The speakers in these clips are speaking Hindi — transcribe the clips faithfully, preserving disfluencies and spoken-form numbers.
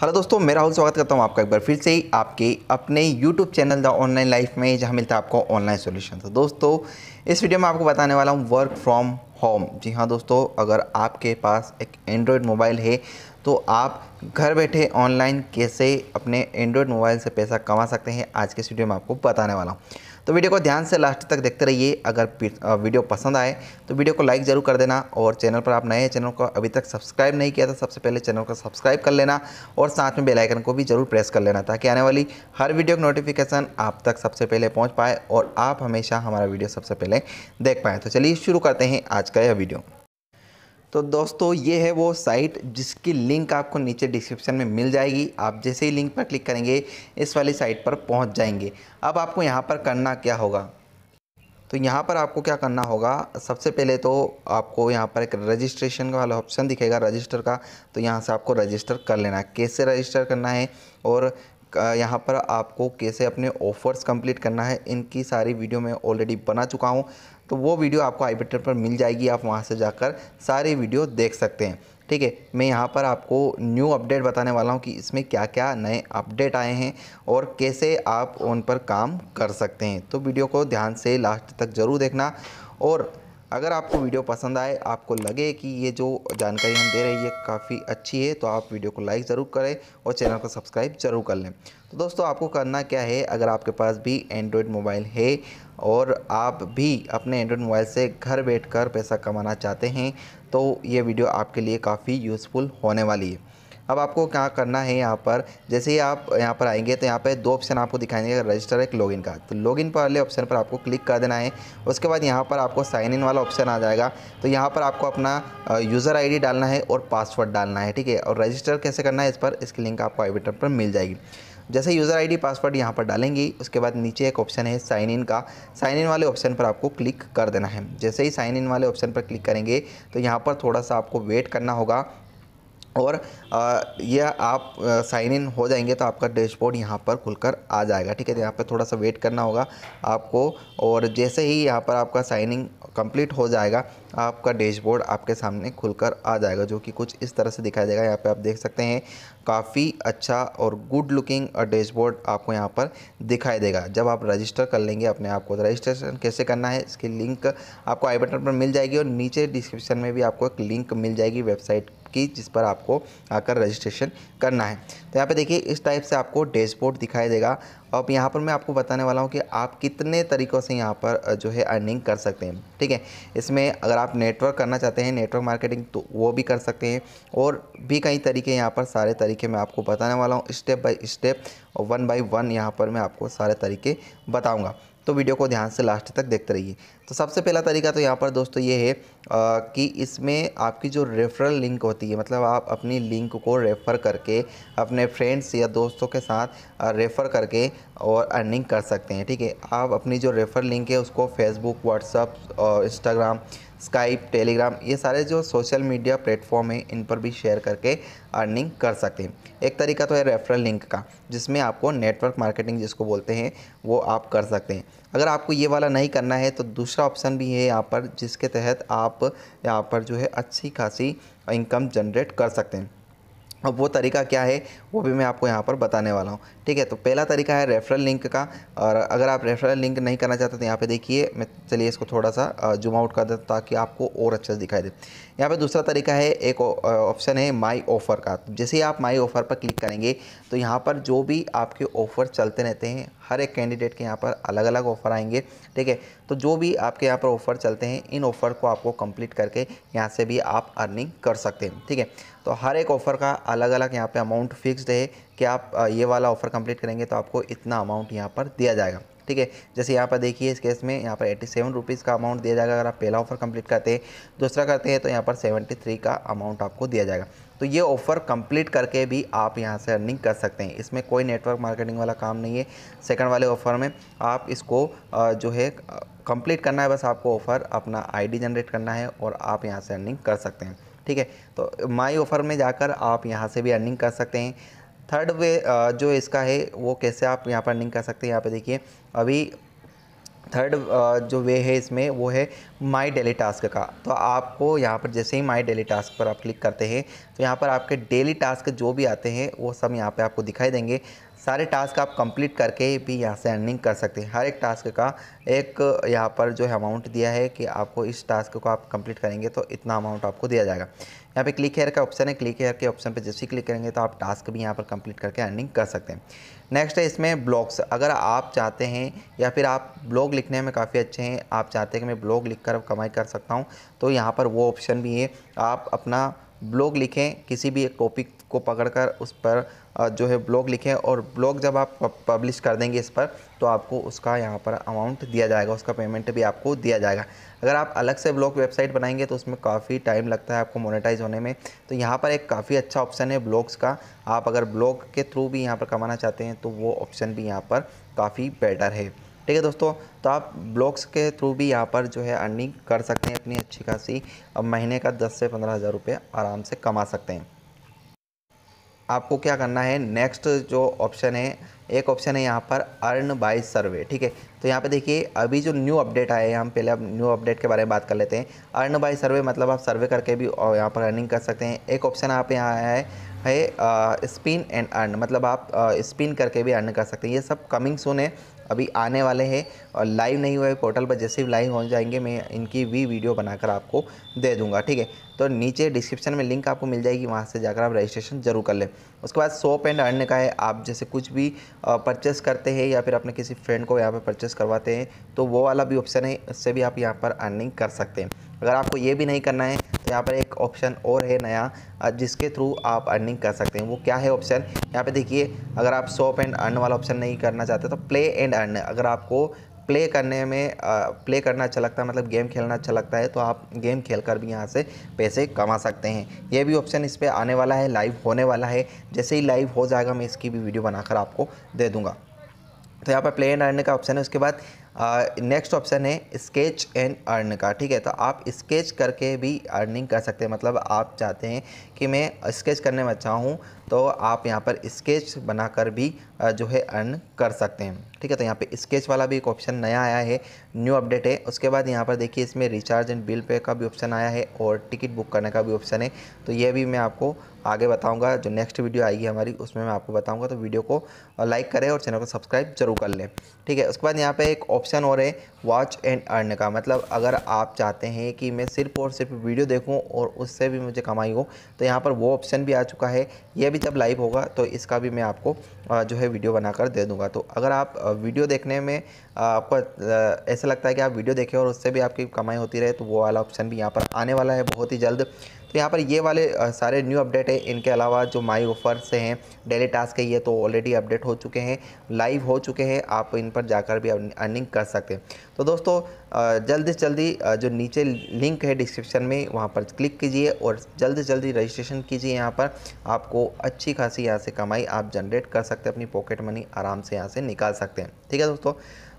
हेलो दोस्तों, मैं राहुल स्वागत करता हूं आपका एक बार फिर से आपके अपने YouTube channel the online life में, जहां मिलता है आपको ऑनलाइन सॉल्यूशन। तो दोस्तों, इस वीडियो में आपको बताने वाला हूं वर्क फ्रॉम होम। जी हां दोस्तों, अगर आपके पास एक एंड्रॉयड मोबाइल है तो आप घर बैठे ऑनलाइन कैसे अपने एंड्रॉयड मोबाइल से पैसा कमा सकते हैं, आज के इस वीडियो में आपको बताने वाला हूँ। तो वीडियो को ध्यान से लास्ट तक देखते रहिए। अगर वीडियो पसंद आए तो वीडियो को लाइक ज़रूर कर देना, और चैनल पर आप नए हैं, चैनल को अभी तक सब्सक्राइब नहीं किया था, सबसे पहले चैनल को सब्सक्राइब कर लेना और साथ में बेल आइकन को भी ज़रूर प्रेस कर लेना, ताकि आने वाली हर वीडियो की नोटिफिकेशन आप तक सबसे पहले पहुँच पाए और आप हमेशा हमारा वीडियो सबसे पहले देख पाएँ। तो चलिए शुरू करते हैं आज का यह वीडियो। तो दोस्तों, ये है वो साइट जिसकी लिंक आपको नीचे डिस्क्रिप्शन में मिल जाएगी। आप जैसे ही लिंक पर क्लिक करेंगे इस वाली साइट पर पहुंच जाएंगे। अब आपको यहाँ पर करना क्या होगा, तो यहाँ पर आपको क्या करना होगा, सबसे पहले तो आपको यहाँ पर एक रजिस्ट्रेशन वाला ऑप्शन दिखेगा, रजिस्टर का। तो यहाँ से आपको रजिस्टर कर लेना है। कैसे रजिस्टर करना है और यहाँ पर आपको कैसे अपने ऑफ़र्स कंप्लीट करना है, इनकी सारी वीडियो मैं ऑलरेडी बना चुका हूँ, तो वो वीडियो आपको आई बटन पर मिल जाएगी। आप वहाँ से जाकर सारी वीडियो देख सकते हैं। ठीक है, मैं यहाँ पर आपको न्यू अपडेट बताने वाला हूँ कि इसमें क्या क्या नए अपडेट आए हैं और कैसे आप उन पर काम कर सकते हैं। तो वीडियो को ध्यान से लास्ट तक ज़रूर देखना, और अगर आपको वीडियो पसंद आए, आपको लगे कि ये जो जानकारी हम दे रहे हैं ये काफ़ी अच्छी है, तो आप वीडियो को लाइक ज़रूर करें और चैनल को सब्सक्राइब ज़रूर कर लें। तो दोस्तों, आपको करना क्या है, अगर आपके पास भी एंड्रॉयड मोबाइल है और आप भी अपने एंड्रॉयड मोबाइल से घर बैठकर पैसा कमाना चाहते हैं, तो ये वीडियो आपके लिए काफ़ी यूज़फुल होने वाली है। अब आपको क्या करना है, यहाँ पर जैसे ही आप यहाँ पर आएंगे तो यहाँ पे दो ऑप्शन आपको दिखाएंगे, रजिस्टर एक लॉगिन का। तो लॉगिन पर वाले ऑप्शन पर आपको क्लिक कर देना है। उसके बाद यहाँ पर आपको साइन इन वाला ऑप्शन आ जाएगा। तो यहाँ पर आपको अपना यूज़र आईडी डालना है और पासवर्ड डालना है। ठीक है, और रजिस्टर कैसे करना है इस पर, इसकी लिंक आपको आई बटन पर मिल जाएगी। जैसे यूज़र आईडी पासवर्ड यहाँ पर डालेंगे, उसके बाद नीचे एक ऑप्शन है साइन इन का। साइन इन वाले ऑप्शन पर आपको क्लिक कर देना है। जैसे ही साइन इन वाले ऑप्शन पर क्लिक करेंगे तो यहाँ पर थोड़ा सा आपको वेट करना होगा, और यह आप साइन इन हो जाएंगे तो आपका डैशबोर्ड यहाँ पर खुलकर आ जाएगा। ठीक है, यहाँ पर थोड़ा सा वेट करना होगा आपको, और जैसे ही यहाँ पर आपका साइन इन कंप्लीट हो जाएगा, आपका डैशबोर्ड आपके सामने खुलकर आ जाएगा, जो कि कुछ इस तरह से दिखाई देगा। यहाँ पे आप देख सकते हैं, काफ़ी अच्छा और गुड लुकिंग डैशबोर्ड आपको यहाँ पर दिखाई देगा जब आप रजिस्टर कर लेंगे अपने आप को। तो रजिस्ट्रेशन कैसे करना है, इसकी लिंक आपको आई बटन पर मिल जाएगी, और नीचे डिस्क्रिप्शन में भी आपको एक लिंक मिल जाएगी वेबसाइट की, जिस पर आपको आकर रजिस्ट्रेशन करना है। तो यहाँ पे देखिए, इस टाइप से आपको डैशबोर्ड दिखाई देगा। अब यहाँ पर मैं आपको बताने वाला हूँ कि आप कितने तरीक़ों से यहाँ पर जो है अर्निंग कर सकते हैं। ठीक है, इसमें अगर आप नेटवर्क करना चाहते हैं, नेटवर्क मार्केटिंग, तो वो भी कर सकते हैं, और भी कई तरीके यहाँ पर, सारे तरीके मैं आपको बताने वाला हूँ स्टेप बाय स्टेप, और वन बाय वन यहाँ पर मैं आपको सारे तरीके बताऊँगा। तो वीडियो को ध्यान से लास्ट तक देखते रहिए। तो सबसे पहला तरीका तो यहाँ पर दोस्तों ये है आ, कि इसमें आपकी जो रेफरल लिंक होती है, मतलब आप अपनी लिंक को रेफ़र करके अपने फ्रेंड्स या दोस्तों के साथ रेफ़र करके और अर्निंग कर सकते हैं। ठीक है, आप अपनी जो रेफ़र लिंक है उसको Facebook, WhatsApp, Instagram, Skype, Telegram, ये सारे जो सोशल मीडिया प्लेटफॉर्म हैं इन पर भी शेयर करके अर्निंग कर सकते हैं। एक तरीका तो है रेफरल लिंक का, जिसमें आपको नेटवर्क मार्केटिंग जिसको बोलते हैं वो आप कर सकते हैं। अगर आपको ये वाला नहीं करना है तो दूसरा ऑप्शन भी है यहाँ पर, जिसके तहत आप यहाँ पर जो है अच्छी खासी इनकम जनरेट कर सकते हैं। अब वो तरीका क्या है वो भी मैं आपको यहाँ पर बताने वाला हूँ। ठीक है, तो पहला तरीका है रेफरल लिंक का, और अगर आप रेफरल लिंक नहीं करना चाहते तो यहाँ पे देखिए, मैं चलिए इसको थोड़ा सा जूम आउट कर देता ताकि आपको और अच्छे से दिखाई दे। यहाँ पे दूसरा तरीका है, एक ऑप्शन है माई ऑफ़र का। जैसे ही आप माई ऑफ़र पर क्लिक करेंगे तो यहाँ पर जो भी आपके ऑफ़र चलते रहते हैं, हर एक कैंडिडेट के यहाँ पर अलग अलग ऑफ़र आएंगे। ठीक है, तो जो भी आपके यहाँ पर ऑफ़र चलते हैं, इन ऑफ़र को आपको कंप्लीट करके यहाँ से भी आप अर्निंग कर सकते हैं। ठीक है, तो हर एक ऑफ़र का अलग अलग यहाँ पे अमाउंट फिक्स्ड है कि आप ये वाला ऑफ़र कंप्लीट करेंगे तो आपको इतना अमाउंट यहाँ पर दिया जाएगा। ठीक है, जैसे यहाँ पर देखिए, इस केस में यहाँ पर एट्टी सेवन रुपीज़ का अमाउंट दिया जाएगा अगर आप पहला ऑफ़र कंप्लीट करते हैं, दूसरा करते हैं तो यहाँ पर सेवेंटी थ्री का अमाउंट आपको दिया जाएगा। तो ये ऑफ़र कंप्लीट करके भी आप यहाँ से अर्निंग कर सकते हैं। इसमें कोई नेटवर्क मार्केटिंग वाला काम नहीं है। सेकंड वाले ऑफ़र में आप इसको जो है कंप्लीट करना है, बस आपको ऑफ़र अपना आईडी जनरेट करना है और आप यहाँ से अर्निंग कर सकते हैं। ठीक है, तो माई ऑफ़र में जाकर आप यहाँ से भी अर्निंग कर सकते हैं। थर्ड वे जो इसका है वो कैसे आप यहाँ पर अर्निंग कर सकते हैं, यहाँ पे देखिए, अभी थर्ड जो वे है इसमें वो है माई डेली टास्क का। तो आपको यहाँ पर जैसे ही माई डेली टास्क पर आप क्लिक करते हैं तो यहाँ पर आपके डेली टास्क जो भी आते हैं वो सब यहाँ पे आपको दिखाई देंगे। सारे टास्क आप कंप्लीट करके भी यहाँ से अर्निंग कर सकते हैं। हर एक टास्क का एक यहाँ पर जो है अमाउंट दिया है कि आपको इस टास्क को आप कंप्लीट करेंगे तो इतना अमाउंट आपको दिया जाएगा। यहाँ पे क्लिक हेयर का ऑप्शन है, क्लिक हेयर के ऑप्शन पे जैसे ही क्लिक करेंगे तो आप टास्क भी यहाँ पर कंप्लीट करके अर्निंग कर सकते हैं। नेक्स्ट है इसमें ब्लॉग्स। अगर आप चाहते हैं या फिर आप ब्लॉग लिखने में काफ़ी अच्छे हैं, आप चाहते हैं कि मैं ब्लॉग लिख कर कमाई कर सकता हूँ, तो यहाँ पर वो ऑप्शन भी है। आप अपना ब्लॉग लिखें, किसी भी एक टॉपिक को पकड़कर उस पर जो है ब्लॉग लिखें, और ब्लॉग जब आप पब्लिश कर देंगे इस पर तो आपको उसका यहाँ पर अमाउंट दिया जाएगा, उसका पेमेंट भी आपको दिया जाएगा। अगर आप अलग से ब्लॉग वेबसाइट बनाएंगे तो उसमें काफ़ी टाइम लगता है आपको मोनेटाइज होने में, तो यहाँ पर एक काफ़ी अच्छा ऑप्शन है ब्लॉग्स का। आप अगर ब्लॉग के थ्रू भी यहाँ पर कमाना चाहते हैं तो वो ऑप्शन भी यहाँ पर काफ़ी बेटर है। ठीक है दोस्तों, तो आप ब्लॉग्स के थ्रू भी यहाँ पर जो है अर्निंग कर सकते हैं, अपनी अच्छी खासी महीने का दस से पंद्रह हज़ार रुपये आराम से कमा सकते हैं। आपको क्या करना है, नेक्स्ट जो ऑप्शन है, एक ऑप्शन है यहाँ पर अर्न बाय सर्वे। ठीक है, तो यहाँ पे देखिए अभी जो न्यू अपडेट आया है, हम पहले अब न्यू अपडेट के बारे में बात कर लेते हैं। अर्न बाय सर्वे मतलब आप सर्वे करके भी यहाँ पर अर्निंग कर सकते हैं। एक ऑप्शन आप यहाँ आया है है स्पिन एंड अर्न, मतलब आप स्पिन करके भी अर्न कर सकते हैं। ये सब कमिंग सून है, अभी आने वाले हैं और लाइव नहीं हुए पोर्टल पर। जैसे ही लाइव हो जाएंगे मैं इनकी भी वीडियो बनाकर आपको दे दूंगा। ठीक है, तो नीचे डिस्क्रिप्शन में लिंक आपको मिल जाएगी, वहाँ से जाकर आप रजिस्ट्रेशन जरूर कर लें। उसके बाद शॉप एंड अर्न का है। आप जैसे कुछ भी परचेस करते हैं या फिर अपने किसी फ्रेंड को यहाँ पर परचेस करवाते हैं तो वो वाला भी ऑप्शन है, उससे भी आप यहाँ पर अर्निंग कर सकते हैं। अगर आपको ये भी नहीं करना है तो यहाँ पर एक ऑप्शन और है नया, जिसके थ्रू आप अर्निंग कर सकते हैं। वो क्या है ऑप्शन, यहाँ पे देखिए। अगर आप शॉप एंड अर्न वाला ऑप्शन नहीं करना चाहते तो प्ले एंड अर्न। अगर आपको प्ले करने में प्ले करना अच्छा लगता है, मतलब गेम खेलना अच्छा लगता है, तो आप गेम खेलकर भी यहाँ से पैसे कमा सकते हैं। ये भी ऑप्शन इस पर आने वाला है, लाइव होने वाला है। जैसे ही लाइव हो जाएगा मैं इसकी भी वीडियो बनाकर आपको दे दूँगा। तो यहाँ पर प्ले एंड अर्न का ऑप्शन है। उसके बाद नेक्स्ट ऑप्शन है स्केच एंड अर्न का। ठीक है, तो आप स्केच करके भी अर्निंग कर सकते हैं। मतलब आप चाहते हैं कि मैं स्केच करने में अच्छा हूँ, तो आप यहाँ पर स्केच बनाकर भी जो है अर्न कर सकते हैं। ठीक है, तो यहाँ पे स्केच वाला भी एक ऑप्शन नया आया है, न्यू अपडेट है। उसके बाद यहाँ पर देखिए इसमें रिचार्ज एंड बिल पे का भी ऑप्शन आया है और टिकट बुक करने का भी ऑप्शन है। तो ये भी मैं आपको आगे बताऊँगा, जो नेक्स्ट वीडियो आएगी हमारी उसमें मैं आपको बताऊँगा। तो वीडियो को लाइक करें और चैनल को सब्सक्राइब जरूर कर लें। ठीक है, उसके बाद यहाँ पर एक ऑप्शन और है वॉच एंड अर्न का। मतलब अगर आप चाहते हैं कि मैं सिर्फ और सिर्फ वीडियो देखूँ और उससे भी मुझे कमाई हो, तो यहाँ पर वो ऑप्शन भी आ चुका है। यह भी जब लाइव होगा तो इसका भी मैं आपको जो है वीडियो बनाकर दे दूंगा। तो अगर आप वीडियो देखने में आपको ऐसा लगता है कि आप वीडियो देखें और उससे भी आपकी कमाई होती रहे, तो वो वाला ऑप्शन भी यहाँ पर आने वाला है बहुत ही जल्द। तो यहाँ पर ये वाले सारे न्यू अपडेट है। इनके अलावा जो माई ऑफर से हैं, डेली टास्क है, ये तो ऑलरेडी अपडेट हो चुके हैं, लाइव हो चुके हैं। आप इन पर जाकर भी अर्निंग कर सकते हैं। तो दोस्तों जल्दी से जल्दी जो नीचे लिंक है डिस्क्रिप्शन में, वहाँ पर क्लिक कीजिए और जल्दी से जल्दी रजिस्ट्रेशन कीजिए। यहाँ पर आपको अच्छी खासी यहाँ से कमाई आप जनरेट कर सकते हैं, अपनी पॉकेट मनी आराम से यहाँ से निकाल सकते हैं। ठीक है दोस्तों,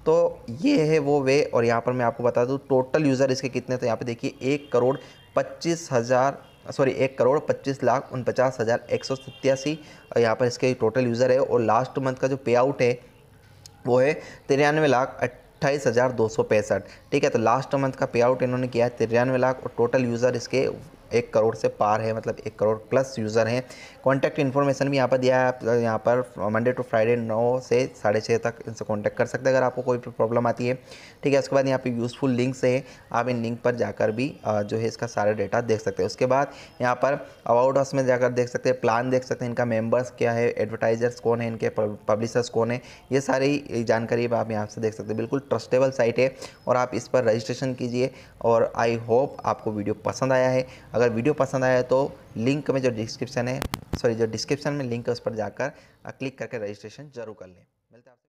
तो ये है वो वे। और यहाँ पर मैं आपको बता दूँ टोटल यूज़र इसके कितने, तो यहाँ पे देखिए एक करोड़ पच्चीस हज़ार सॉरी एक करोड़ पच्चीस लाख उनपचास हज़ार एक सौ सत्तासी यहाँ पर इसके टोटल यूज़र है। और लास्ट मंथ का जो पे आउट है वो है तिरानवे लाख अट्ठाईस हज़ार दो सौ पैंसठ। ठीक है, तो लास्ट मंथ का पे आउट इन्होंने किया है तिरानवे लाख, और टोटल यूज़र इसके एक करोड़ से पार है, मतलब एक करोड़ प्लस यूज़र हैं। कॉन्टैक्ट इन्फॉर्मेशन भी यहाँ पर दिया है। आप यहाँ पर मंडे टू फ्राइडे नौ से साढ़े छः तक इनसे कॉन्टैक्ट कर सकते हैं अगर आपको कोई प्रॉब्लम आती है। ठीक है, उसके बाद यहाँ पे यूज़फुल लिंक्स है, आप इन लिंक पर जाकर भी जो है इसका सारा डेटा देख सकते हैं। उसके बाद यहाँ पर अबाउट अस में जाकर देख सकते हैं, प्लान देख सकते हैं, इनका मेम्बर्स क्या है, एडवर्टाइजर्स कौन है, इनके पब्लिशर्स कौन है, ये सारी जानकारी आप यहाँ से देख सकते हैं। बिल्कुल ट्रस्टेबल साइट है और आप इस पर रजिस्ट्रेशन कीजिए। और आई होप आपको वीडियो पसंद आया है। अगर वीडियो पसंद आया तो लिंक में जो डिस्क्रिप्शन है सॉरी जो डिस्क्रिप्शन में लिंक है उस पर जाकर क्लिक करके रजिस्ट्रेशन जरूर कर लें।